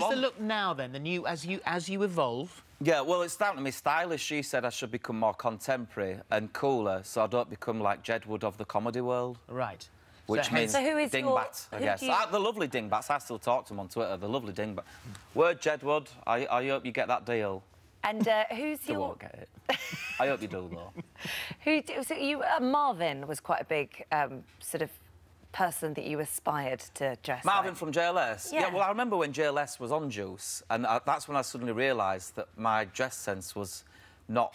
What is the look now then? The new as you evolve? Yeah, well, it's down to me stylist. She said I should become more contemporary and cooler, so I don't become like Jedward of the comedy world. Right. Which means dingbats, I guess. The lovely dingbats. I still talk to them on Twitter. The lovely dingbats. Word Jedward. I hope you get that deal. And who's your? I won't get it. I hope you do though. So you, Marvin was quite a big sort of person that you aspired to dress like. Marvin from JLS? Yeah. Well, I remember when JLS was on Juice, and that's when I suddenly realised that my dress sense was not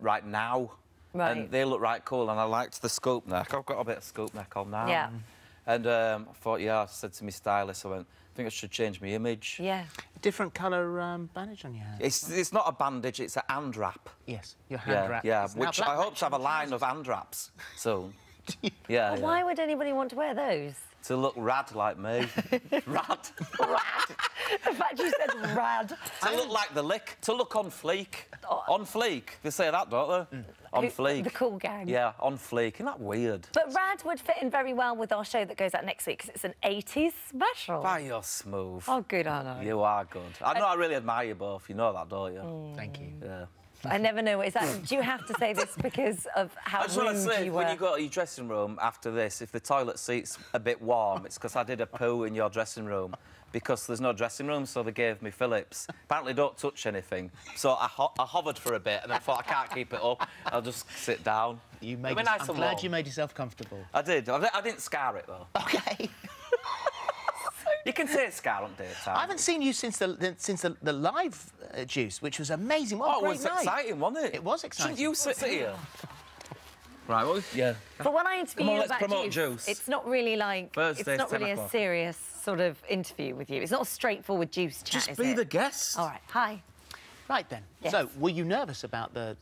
right now. Right. And they looked right cool, and I liked the scoop neck. I've got a bit of scoop neck on now. Yeah. And I thought, yeah, I said to my stylist, I went, I think I should change my image. Yeah. Different colour bandage on your hand. It's not a bandage, it's a hand wrap. Yes, your hand wrap. Yeah, which I hope to have a line of hand wraps soon. Yeah, well, yeah. Why would anybody want to wear those? To look rad like me. Rad. Rad. The fact you said rad. To look like the lick. To look on fleek. Oh. On fleek. They say that, don't they? Mm. On fleek. The cool gang. Yeah, on fleek. Isn't that weird? But rad would fit in very well with our show that goes out next week, because it's an 80s special. By your smooth. Oh, good, aren't I? You are good. I know I really admire you both. You know that, don't you? Mm. Thank you. Yeah. I never know what is that. Do you have to say this because of how rude you were? I just want to say, when you go to your dressing room after this, if the toilet seat's a bit warm, it's because I did a poo in your dressing room, because there's no dressing room, so they gave me Phillips. Apparently, don't touch anything. So I hovered for a bit, and I thought, I can't keep it up. I'll just sit down. I'm glad you made yourself comfortable. I did. I didn't scar it, though. OK. You can say scar on daytime. I haven't seen you since the live Juice, which was amazing. What a great night. It was exciting, wasn't it? It was exciting. Shouldn't you sit here? Right, well, yeah. But when I interview you about Juice, it's not really like... Thursday, it's not really a serious sort of interview with you. It's not a straightforward Juice chat, is it? Just be the guest. All right, hi. Right, then. Yes. So, were you nervous about the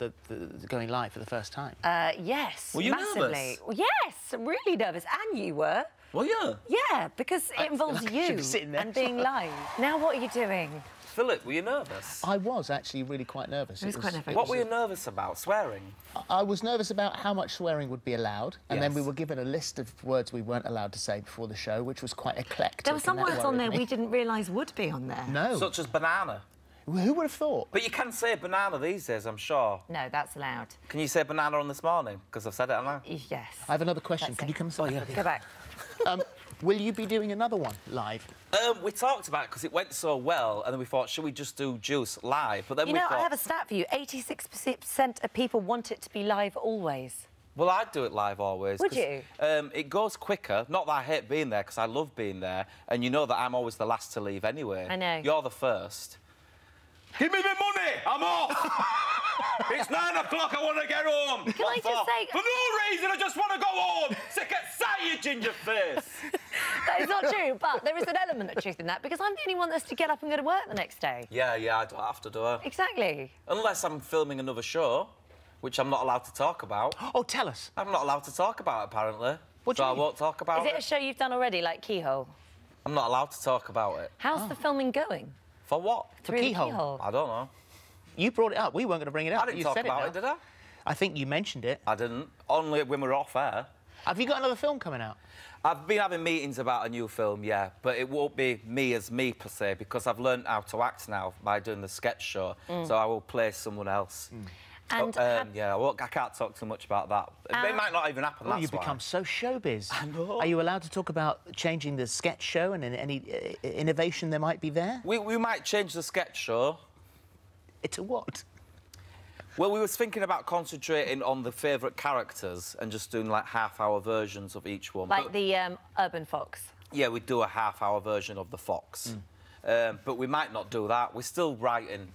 going live for the first time? Yes, were you massively nervous? Yes, really nervous. And you were. Well, yeah. Yeah, because it involves you and being live. Now, what are you doing? Philip, were you nervous? I was actually really quite nervous. I was quite nervous. What were you nervous about? Swearing? I was nervous about how much swearing would be allowed, and then we were given a list of words we weren't allowed to say before the show, which was quite eclectic. There were some words on there we didn't realise would be on there. No. Such as banana. Who would have thought? But you can say banana these days, I'm sure. No, that's allowed. Can you say banana on This Morning? Because I've said it, haven't I? Yes. I have another question. Can you come inside? Oh, yeah. Go back. Will you be doing another one live? We talked about it because it went so well, and then we thought, should we just do Juice live? But then I have a stat for you. 86% of people want it to be live always. Well, I'd do it live always. Would you? It goes quicker. Not that I hate being there, because I love being there, and you know that I'm always the last to leave anyway. I know. You're the first. Give me my money! I'm off! It's 9 o'clock, I want to get home! Can I just say... For no reason, I just want to go home! Sick at sight, you ginger face! That is not true, but there is an element of truth in that, because I'm the only one that's to get up and go to work the next day. Yeah, I don't have to do it. Exactly. Unless I'm filming another show, which I'm not allowed to talk about. Oh, tell us. I'm not allowed to talk about it, apparently. What do you mean? I won't talk about it. Is it a show you've done already, like Keyhole? I'm not allowed to talk about it. How's the filming going? For what? For Keyhole. I don't know. You brought it up. We weren't going to bring it up. I didn't talk about it, did I? I think you mentioned it. I didn't. Only when we were off air. Have you got another film coming out? I've been having meetings about a new film, yeah. But it won't be me as me, per se, because I've learned how to act now by doing the sketch show. Mm. So I will play someone else. Mm. And I can't talk too much about that. It might not even happen. Well, you've become so showbiz. I know. Are you allowed to talk about changing the sketch show and any innovation there might be there? We might change the sketch show. To what? Well, we was thinking about concentrating on the favourite characters and just doing like half-hour versions of each one. Like the Urban Fox. Yeah, we'd do a half-hour version of the Fox, but we might not do that. We're still writing.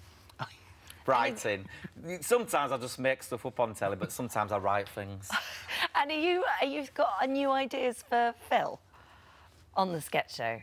Writing. Sometimes I just make stuff up on telly, but sometimes I write things. And are you got new ideas for Phil on the sketch show?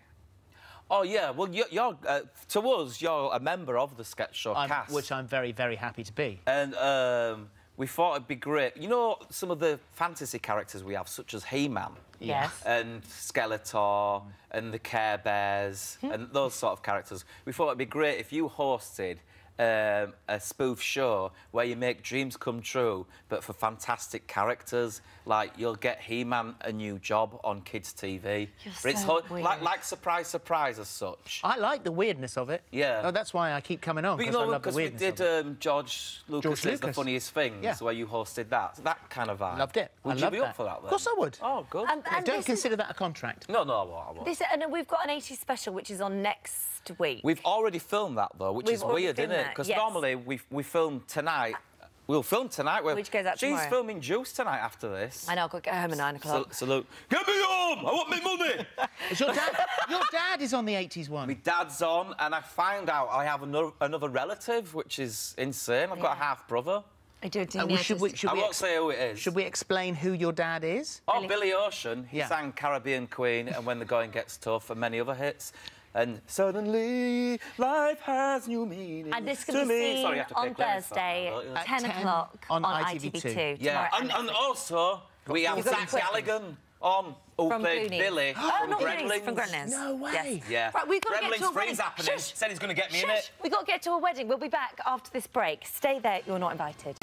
Oh yeah, well to us you're a member of the sketch show cast, which I'm very, very happy to be. And we thought it'd be great. You know some of the fantasy characters we have, such as He-Man, yes, and Skeletor and the Care Bears and those sort of characters. We thought it'd be great if you hosted a spoof show where you make dreams come true, but for fantastic characters. Like, you'll get He-Man a new job on kids' TV. You're so weird. Like surprise, surprise, as such. I like the weirdness of it. Yeah. Oh, that's why I keep coming on. But you know, I love the weirdness of it. George Lucas' The Funniest Things, where you hosted that. That kind of vibe. Loved it. Would you be up for that, then? Of course I would. Oh, good. And don't consider that a contract. No, no, I won't. And we've got an 80s special, which is on next week. We've already filmed that, though, which is weird, isn't it? Because normally we film tonight. We'll film tonight. Which goes out tomorrow. She's filming Juice tonight after this. I know, I've got to get home at 9 o'clock. So, look, get me home! I want my money! your dad is on the 80s one. My dad's on, and I found out I have another relative, which is insane. I've got a half-brother. I do, I won't say who it is. Should we explain who your dad is? Oh, Billy Ocean. He sang Caribbean Queen and When the Going Gets Tough and many other hits. And suddenly life has new meaning. And this can be seen on Thursday, 10 o'clock on ITV2. Yeah, and also we have Zach Galligan on. Who played Billy from Gremlins. From Gremlins. No way. Yes. Yeah. Right, we've got to get to a wedding. Gremlins 3's happening. Said he's going to get me in it. We've got to get to a wedding. We'll be back after this break. Stay there. You're not invited.